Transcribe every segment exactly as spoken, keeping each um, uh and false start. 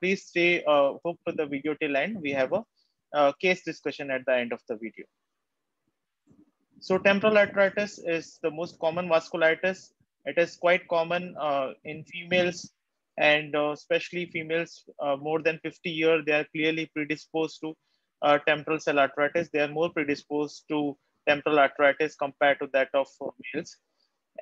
Please stay uh, hook to the video till end. We have a uh, case discussion at the end of the video. So temporal arteritis is the most common vasculitis. It is quite common uh, in females, and uh, especially females uh, more than fifty years, they are clearly predisposed to uh, temporal cell arteritis. They are more predisposed to temporal arteritis compared to that of uh, males.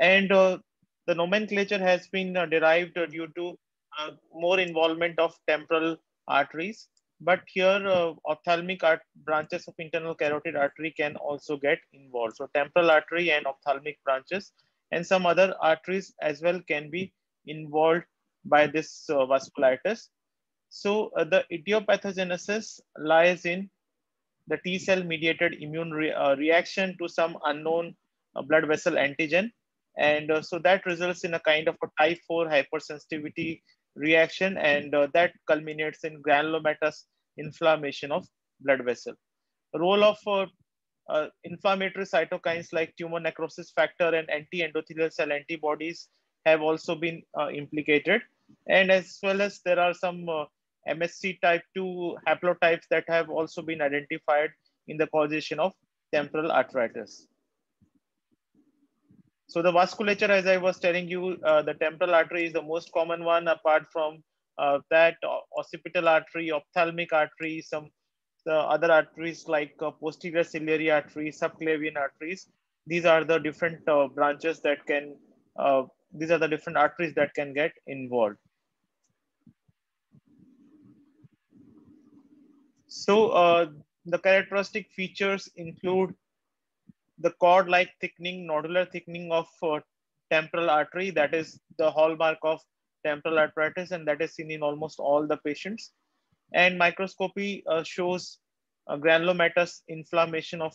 And uh, the nomenclature has been uh, derived uh, due to uh, more involvement of temporal arteries. But here uh, ophthalmic art branches of internal carotid artery can also get involved. So temporal artery and ophthalmic branches and some other arteries as well can be involved by this uh, vasculitis. So uh, the idiopathogenesis lies in the T-cell mediated immune re uh, reaction to some unknown uh, blood vessel antigen. And uh, so that results in a kind of a type four hypersensitivity reaction, and uh, that culminates in granulomatous inflammation of blood vessel. The role of uh, uh, inflammatory cytokines like tumor necrosis factor and anti-endothelial cell antibodies have also been uh, implicated. And as well as there are some uh, M S C type two haplotypes that have also been identified in the causation of temporal arteritis. So the vasculature, as I was telling you, uh, the temporal artery is the most common one. Apart from uh, that, occipital artery, ophthalmic artery, some the other arteries like uh, posterior ciliary artery, subclavian arteries. These are the different uh, branches that can, uh, these are the different arteries that can get involved. So uh, the characteristic features include the cord-like thickening, nodular thickening of uh, temporal artery. That is the hallmark of temporal arteritis, and that is seen in almost all the patients. And microscopy uh, shows uh, granulomatous inflammation of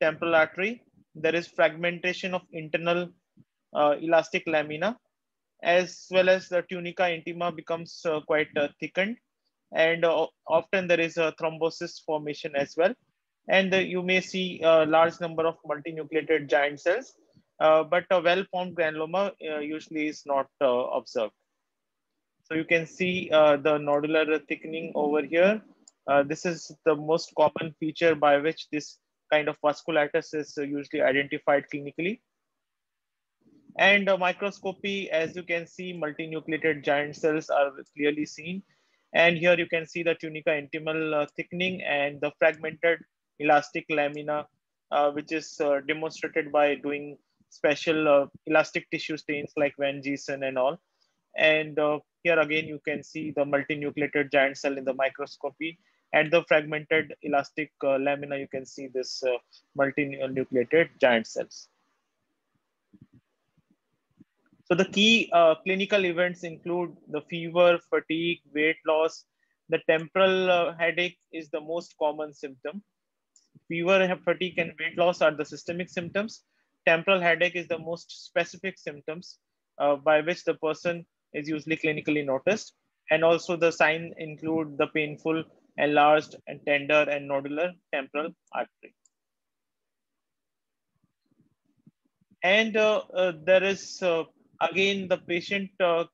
temporal artery. There is fragmentation of internal uh, elastic lamina, as well as the tunica intima becomes uh, quite uh, thickened. And uh, often there is a thrombosis formation as well. And uh, you may see a large number of multinucleated giant cells, uh, but a well-formed granuloma uh, usually is not uh, observed. So you can see uh, the nodular thickening over here. Uh, this is the most common feature by which this kind of vasculitis is usually identified clinically. And uh, microscopy, as you can see, multinucleated giant cells are clearly seen. And here you can see the tunica intimal uh, thickening and the fragmented elastic lamina, uh, which is uh, demonstrated by doing special uh, elastic tissue stains like Van Gieson and all. And uh, here again, you can see the multinucleated giant cell in the microscopy, and the fragmented elastic uh, lamina, you can see this uh, multinucleated giant cells. So the key uh, clinical events include the fever, fatigue, weight loss. The temporal uh, headache is the most common symptom. Fever, fatigue, and weight loss are the systemic symptoms. Temporal headache is the most specific symptoms uh, by which the person is usually clinically noticed. And also the sign include the painful, enlarged, and tender and nodular temporal artery. And uh, uh, there is, uh, again, the patient uh,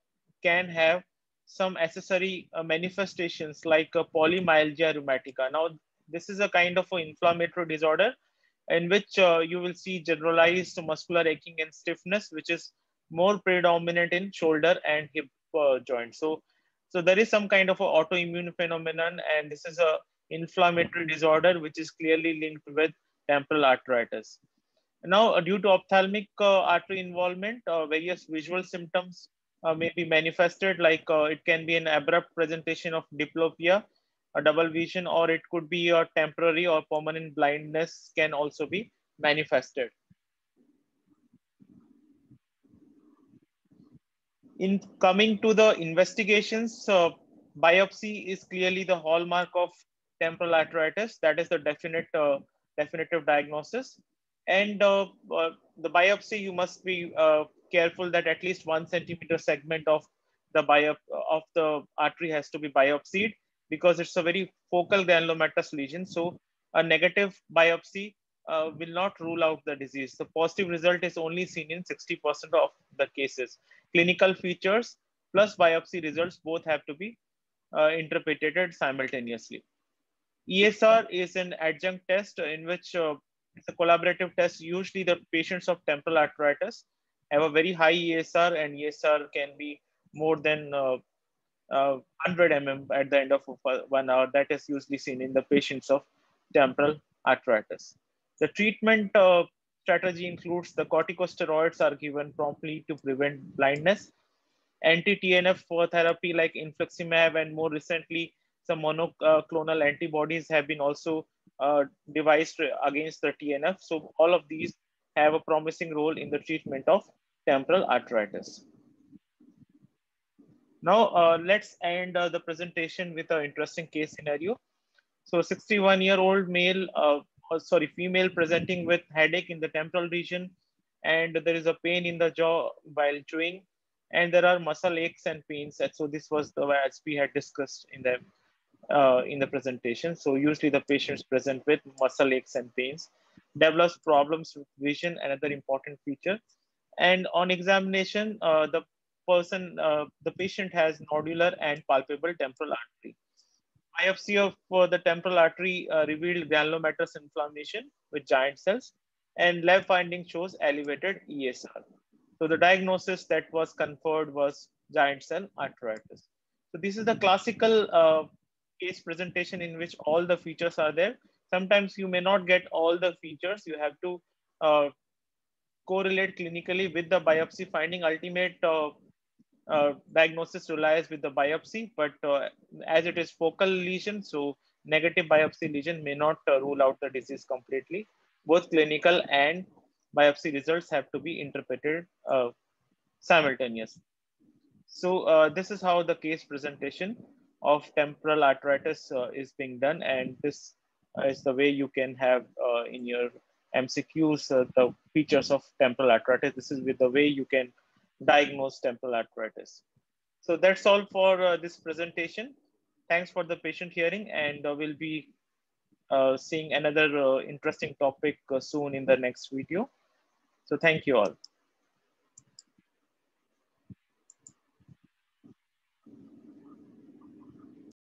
can have some accessory uh, manifestations like uh, polymyalgia rheumatica. Now, this is a kind of an inflammatory disorder in which uh, you will see generalized muscular aching and stiffness, which is more predominant in shoulder and hip uh, joints. So, so there is some kind of an autoimmune phenomenon, and this is an inflammatory disorder which is clearly linked with temporal arteritis. Now, uh, due to ophthalmic uh, artery involvement, uh, various visual symptoms uh, may be manifested, like uh, it can be an abrupt presentation of diplopia, a double vision, or it could be a temporary or permanent blindness can also be manifested. In coming to the investigations, uh, biopsy is clearly the hallmark of temporal arteritis. That is the definite, uh, definitive diagnosis. And uh, uh, the biopsy, you must be uh, careful that at least one centimeter segment of the biop of the artery has to be biopsied, because it's a very focal granulomatous lesion. So a negative biopsy uh, will not rule out the disease. The positive result is only seen in sixty percent of the cases. Clinical features plus biopsy results both have to be uh, interpreted simultaneously. E S R is an adjunct test in which uh, it's a collaborative test. Usually the patients of temporal arteritis have a very high E S R, and E S R can be more than uh, uh, one hundred millimeters at the end of one hour. That is usually seen in the patients of temporal arteritis. The treatment uh, strategy includes the corticosteroids are given promptly to prevent blindness, anti-T N F therapy like infliximab, and more recently, some monoclonal antibodies have been also uh, devised against the T N F. So all of these have a promising role in the treatment of temporal arteritis. Now uh, let's end uh, the presentation with an interesting case scenario. So sixty-one year old male, uh, oh, sorry, female presenting with headache in the temporal region, and there is a pain in the jaw while chewing, and there are muscle aches and pains. And so this was the, as we had discussed in the uh, in the presentation. So usually the patients present with muscle aches and pains, develops problems with vision, another important feature. And on examination, uh, the person, uh, the patient has nodular and palpable temporal artery. Biopsy of uh, the temporal artery uh, revealed granulomatous inflammation with giant cells, and lab finding shows elevated E S R. So the diagnosis that was conferred was giant cell arteritis. So this is the classical uh, case presentation in which all the features are there. Sometimes you may not get all the features. You have to uh, correlate clinically with the biopsy finding. Ultimate uh, uh, diagnosis relies with the biopsy, but uh, as it is focal lesion, so negative biopsy lesion may not uh, rule out the disease completely. Both clinical and biopsy results have to be interpreted uh, simultaneously. So uh, this is how the case presentation of temporal arteritis uh, is being done, and this is the way you can have uh, in your M C Qs uh, the features of temporal arteritis. This is with the way you can diagnose temporal arteritis. So that's all for uh, this presentation. Thanks for the patient hearing, and uh, we'll be uh, seeing another uh, interesting topic uh, soon in the next video. So thank you all.